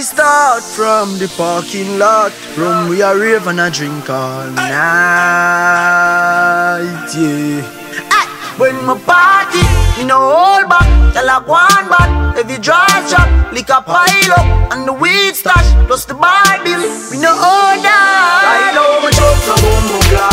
we start from the parking lot, from we are rave and a drink all night, yeah. Ay, when my party, me no hold back, tell I go on back. Every dry shot, lick a pile up, and the weed stash, plus the bar bill, me no hold down. Right now, me choke a bumble glass.